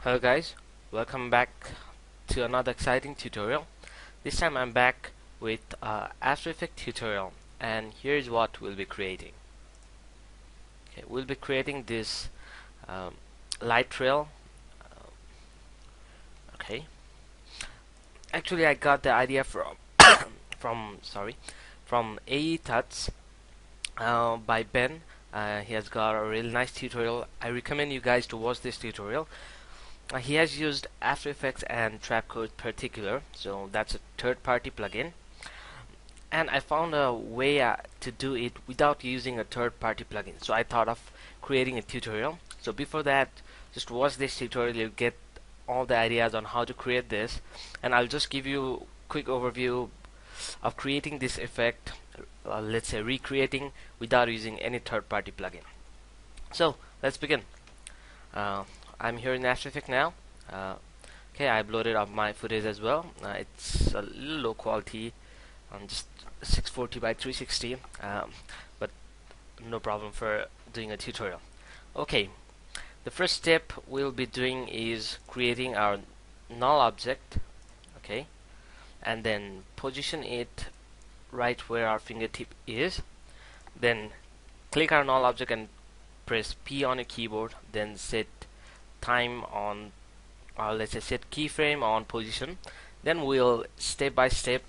Hello guys, welcome back to another exciting tutorial. This time I'm back with After Effects tutorial, and here's what we'll be creating. Okay, we'll be creating this light trail. Okay, actually I got the idea from AEtuts+ by Ben. He has got a really nice tutorial. I recommend you guys to watch this tutorial. He has used After Effects and Trapcode Particular, so that's a third-party plugin. And I found a way to do it without using a third-party plugin, so I thought of creating a tutorial. So before that, just watch this tutorial. You'll get all the ideas on how to create this, and I'll just give you a quick overview of creating this effect, let's say recreating without using any third-party plugin. So let's begin. I'm here in After Effects now. Okay, I've loaded up my footage as well. It's a little low quality, just 640 by 360, but no problem for doing a tutorial. Okay, the first step we'll be doing is creating our null object, okay, and then position it right where our fingertip is. Then click our null object and press P on your keyboard, then set time on, or let's say set keyframe on position. Then we'll step by step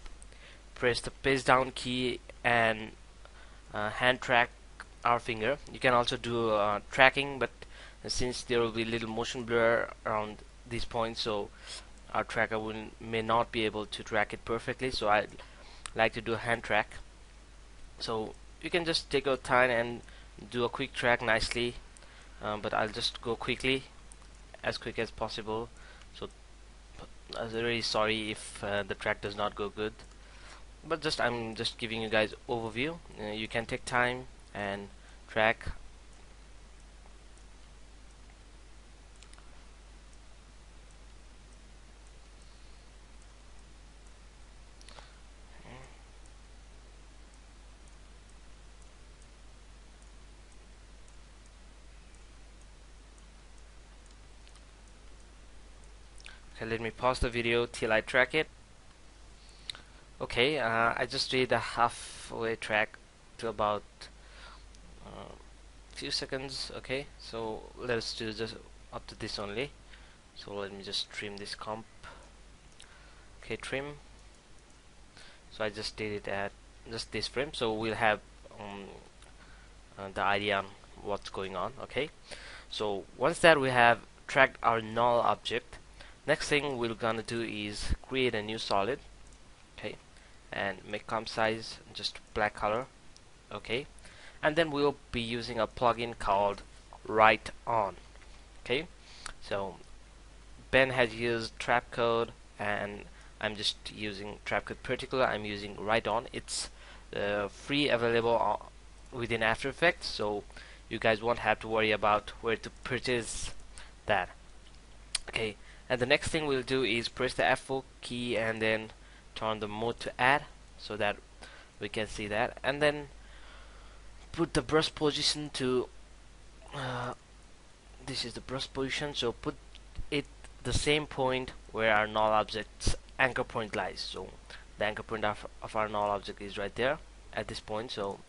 press the paste down key and hand track our finger. You can also do tracking, but since there will be little motion blur around these points, so our tracker may not be able to track it perfectly, so I like to do hand track. So you can just take your time and do a quick track nicely, but I'll just go quickly, as quick as possible. So I'm really sorry if the track does not go good, but I'm just giving you guys overview. You can take time and track. Okay, let me pause the video till I track it. Okay, I just did a halfway track to about few seconds. Okay, so let's do just up to this only. So let me just trim this comp. Okay, trim. So I just did it at just this frame, so we'll have the idea on what's going on. Okay, so once that we have tracked our null object, next thing we're gonna do is create a new solid, okay, and make comp size just black color, okay, and then we'll be using a plugin called Write-on, okay. So Ben has used Trapcode, and I'm just using Trapcode Particular. I'm using Write-on. It's free, available within After Effects, so you guys won't have to worry about where to purchase that, okay. And the next thing we'll do is press the F4 key and then turn the mode to add, so that we can see that, and then put the brush position to this is the brush position, so put it the same point where our null object's anchor point lies. So the anchor point of our null object is right there at this point, so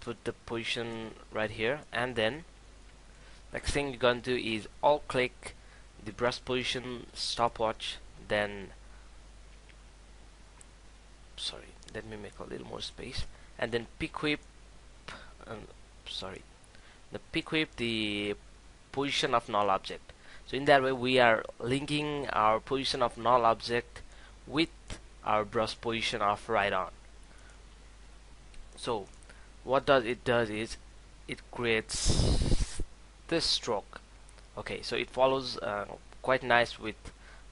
put the position right here. And then next thing you're going to do is alt click the brush position stopwatch, then sorry, let me make a little more space, and then pick whip, pick whip the position of null object. So in that way we are linking our position of null object with our brush position of Write-on. So what it does is it creates this stroke. Okay, so it follows quite nice with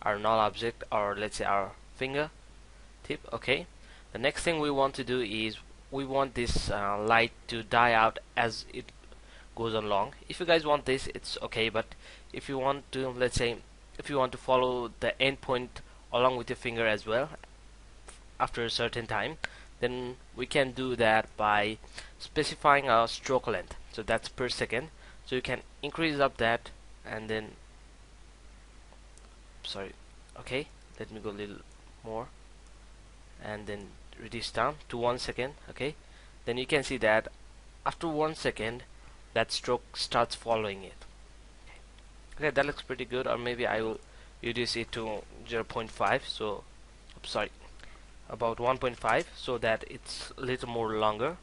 our null object, or let's say our finger tip. Okay, the next thing we want to do is we want this light to die out as it goes along. If you guys want this, it's okay, but if you want to, let's say if you want to follow the end point along with your finger as well after a certain time, then we can do that by specifying our stroke length, so that's per second. So you can increase up that, and then sorry, okay, let me go a little more and then reduce down to 1 second. Okay, then you can see that after 1 second that stroke starts following it. Okay, that looks pretty good. Or maybe I will reduce it to 0.5, so sorry, about 1.5, so that it's a little more longer.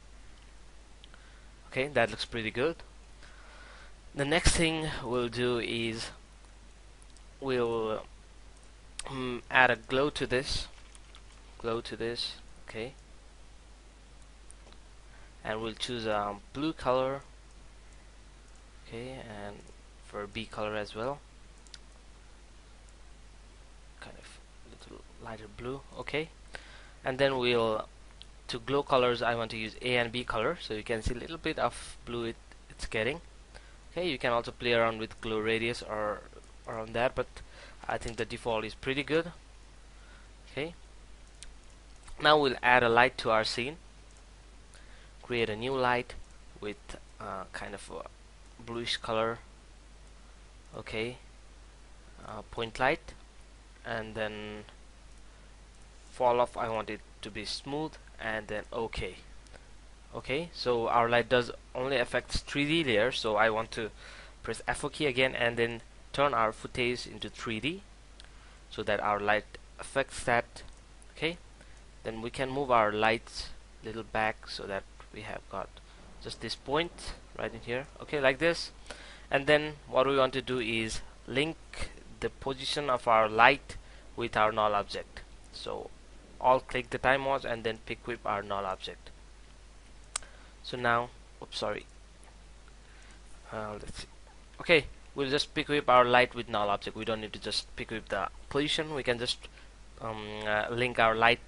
Okay, that looks pretty good. The next thing we'll do is we'll add a glow to this, okay, and we'll choose a blue color, okay, and for B color as well, kind of little lighter blue, okay. And then we'll, to glow colors, I want to use A and B color, so you can see a little bit of blue it's getting. Okay, you can also play around with glow radius or around that, but I think the default is pretty good. Okay, now we'll add a light to our scene. Create a new light with kind of a bluish color, okay, point light, and then fall off, I want it to be smooth, and then okay. Okay, so our light does only affect 3D layer, so I want to press F4 key again and then turn our footage into 3D so that our light affects that. Okay, then we can move our lights a little back so that we have got just this point right in here, okay, like this. And then what we want to do is link the position of our light with our null object, so alt click the time watch and then pick with our null object. So now, oops, sorry, let's see. Okay, we'll just pick up our light with null object. We don't need to just pick up the position, we can just link our light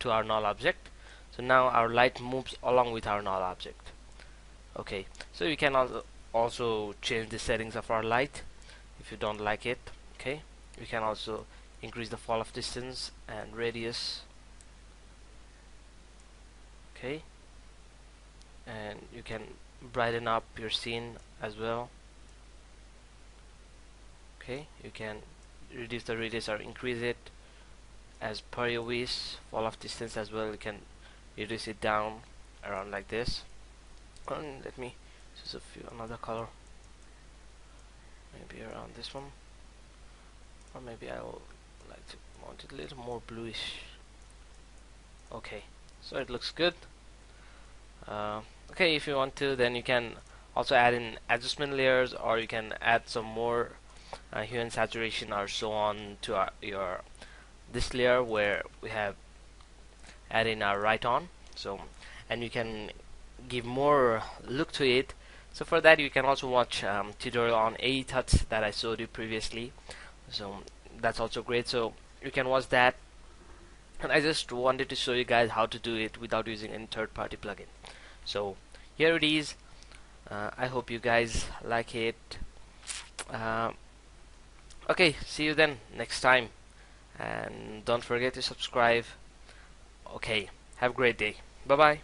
to our null object. So now our light moves along with our null object. Okay, so you can also change the settings of our light if you don't like it. Okay, we can also increase the fall off distance and radius. Okay, and you can brighten up your scene as well. Okay, you can reduce the radius or increase it as per your wish. Fall off distance as well, you can reduce it down around like this. And let me choose a few another color, maybe around this one, or maybe I'll like to want it a little more bluish. Okay, so it looks good. Okay, if you want to, then you can also add in adjustment layers, or you can add some more hue and saturation or so on to our, this layer where we have add in our Write-on. So, and you can give more look to it. So for that, you can also watch tutorial on AEtuts that I showed you previously. So that's also great. So you can watch that. And I just wanted to show you guys how to do it without using any third-party plugin. So here it is. I hope you guys like it. Okay, see you then next time, and don't forget to subscribe. Okay, have a great day. Bye bye.